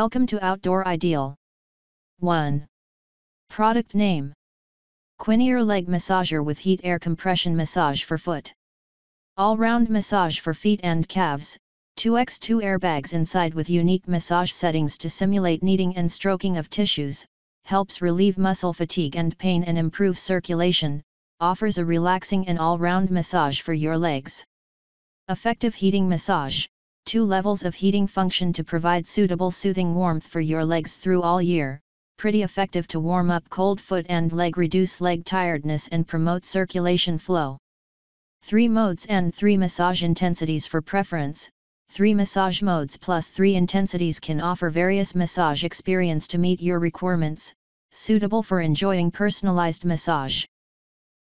Welcome to Outdoor Ideal. 1. Product name: Quinear Leg Massager with Heat Air Compression Massage for Foot. All-round massage for feet and calves, 2x2 airbags inside with unique massage settings to simulate kneading and stroking of tissues, helps relieve muscle fatigue and pain and improve circulation, offers a relaxing and all-round massage for your legs. Effective heating massage, 2 levels of heating function to provide suitable soothing warmth for your legs through all year, pretty effective to warm up cold foot and leg, reduce leg tiredness and promote circulation flow. 3 modes and 3 massage intensities for preference. 3 massage modes plus 3 intensities can offer various massage experience to meet your requirements, suitable for enjoying personalized massage.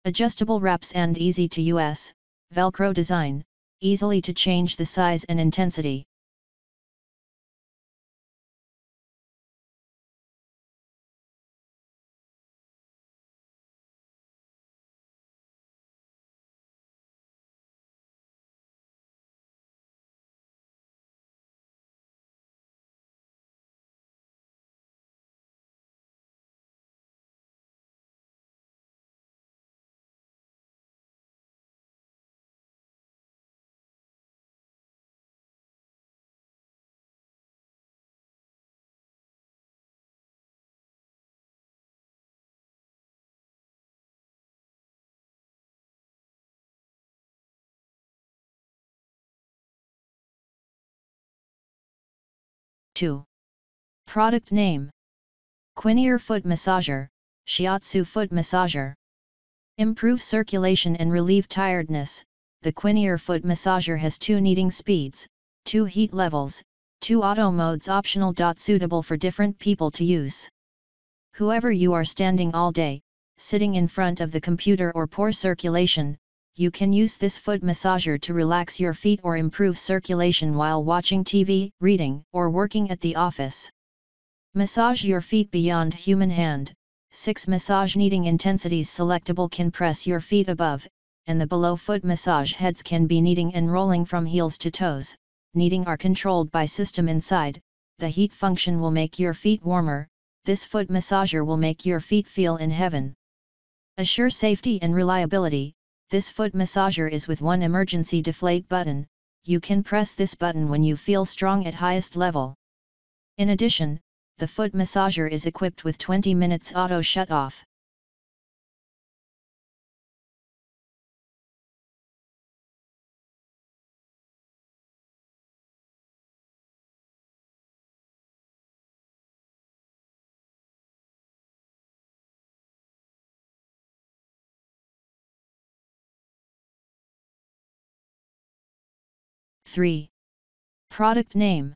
Adjustable wraps and easy to use, Velcro design, easily to change the size and intensity. Product name: Quinear Foot Massager, Shiatsu Foot Massager. Improve circulation and relieve tiredness. The Quinear Foot Massager has 2 kneading speeds, 2 heat levels, 2 auto modes, optional. Suitable for different people to use. Whoever you are, standing all day, sitting in front of the computer, or poor circulation, you can use this foot massager to relax your feet or improve circulation while watching TV, reading, or working at the office. Massage your feet beyond human hand. 6 massage kneading intensities selectable can press your feet above and the below. Foot massage heads can be kneading and rolling from heels to toes. Kneading are controlled by system inside. The heat function will make your feet warmer. This foot massager will make your feet feel in heaven. Assure safety and reliability. This foot massager is with 1 emergency deflate button. You can press this button when you feel strong at highest level. In addition, the foot massager is equipped with 20 minutes auto shut off. 3. Product name: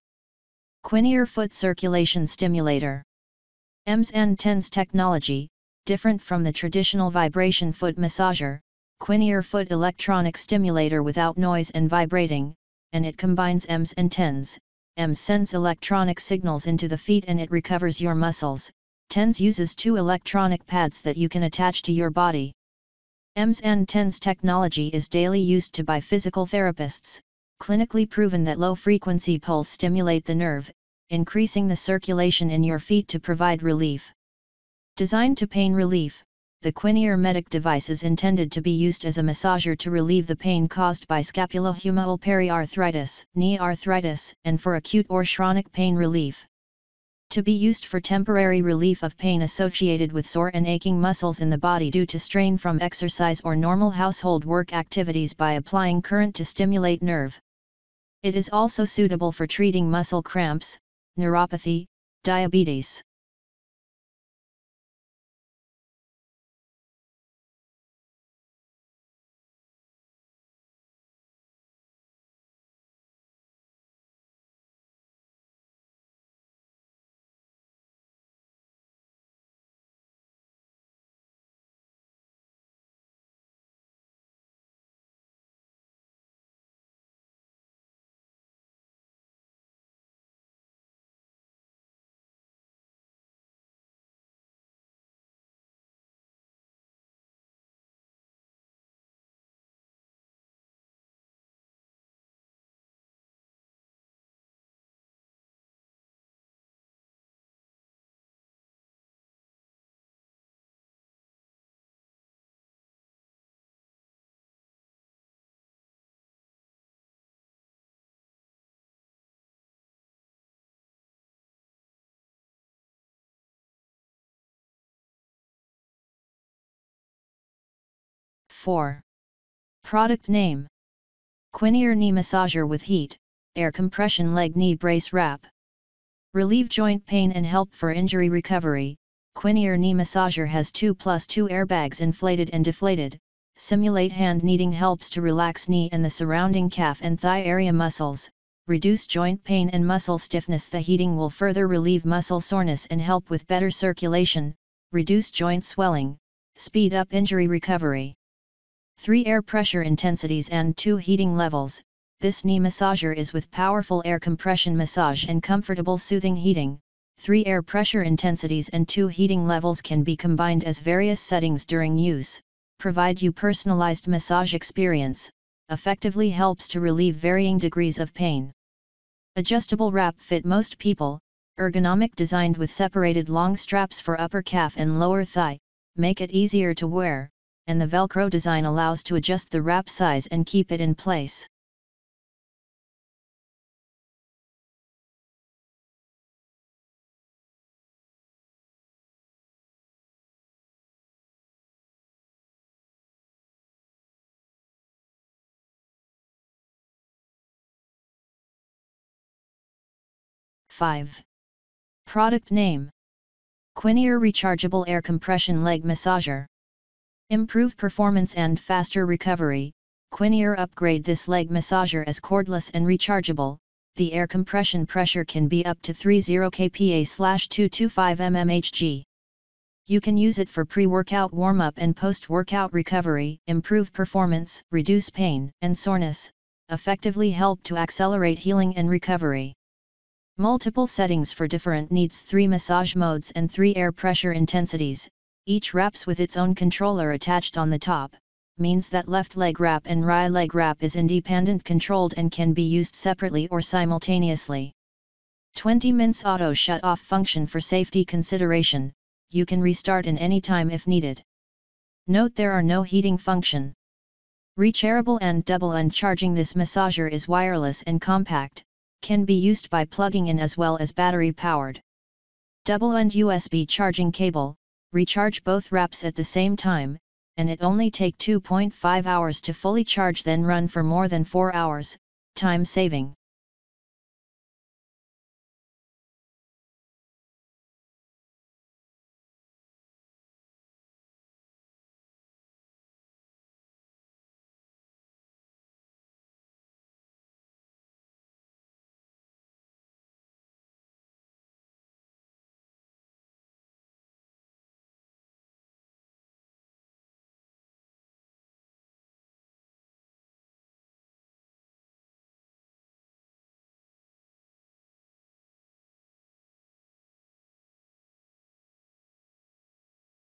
Quinear Foot Circulation Stimulator. EMS and TENS technology, different from the traditional vibration foot massager. Quinear Foot electronic stimulator without noise and vibrating, and it combines EMS and TENS. EMS sends electronic signals into the feet and it recovers your muscles. TENS uses 2 electronic pads that you can attach to your body. EMS and TENS technology is daily used to by physical therapists. Clinically proven that low-frequency pulses stimulate the nerve, increasing the circulation in your feet to provide relief. Designed to pain relief, the Quinear Medic device is intended to be used as a massager to relieve the pain caused by scapulohumeral periarthritis, knee arthritis, and for acute or chronic pain relief. To be used for temporary relief of pain associated with sore and aching muscles in the body due to strain from exercise or normal household work activities by applying current to stimulate nerve. It is also suitable for treating muscle cramps, neuropathy, diabetes. 4. Product name: Quinear Knee Massager with Heat, Air Compression Leg Knee Brace Wrap. Relieve joint pain and help for injury recovery. Quinear Knee Massager has 2+2 airbags, inflated and deflated. Simulate hand kneading, helps to relax knee and the surrounding calf and thigh area muscles, reduce joint pain and muscle stiffness. The heating will further relieve muscle soreness and help with better circulation, reduce joint swelling, speed up injury recovery. 3 air pressure intensities and 2 heating levels. This knee massager is with powerful air compression massage and comfortable soothing heating. 3 air pressure intensities and 2 heating levels can be combined as various settings during use. Provide you personalized massage experience, effectively helps to relieve varying degrees of pain. Adjustable wrap fit most people, ergonomic, designed with separated long straps for upper calf and lower thigh, make it easier to wear, and the Velcro design allows to adjust the wrap size and keep it in place. Product name: Quinear Rechargeable Air Compression Leg Massager. Improve performance and faster recovery. Quinear upgrade this leg massager as cordless and rechargeable. The air compression pressure can be up to 30 kPa/225 mmHg. You can use it for pre-workout warm-up and post-workout recovery, improve performance, reduce pain and soreness, effectively help to accelerate healing and recovery. Multiple settings for different needs, 3 massage modes and 3 air pressure intensities. Each wraps with its own controller attached on the top, means that left leg wrap and right leg wrap is independent controlled and can be used separately or simultaneously. 20 minutes auto shut off function for safety consideration, you can restart in any time if needed. Note there are no heating function. Rechargeable and double end charging. This massager is wireless and compact, can be used by plugging in as well as battery powered. Double-end USB charging cable, recharge both wraps at the same time, and it only take 2.5 hours to fully charge, then run for more than 4 hours, time saving.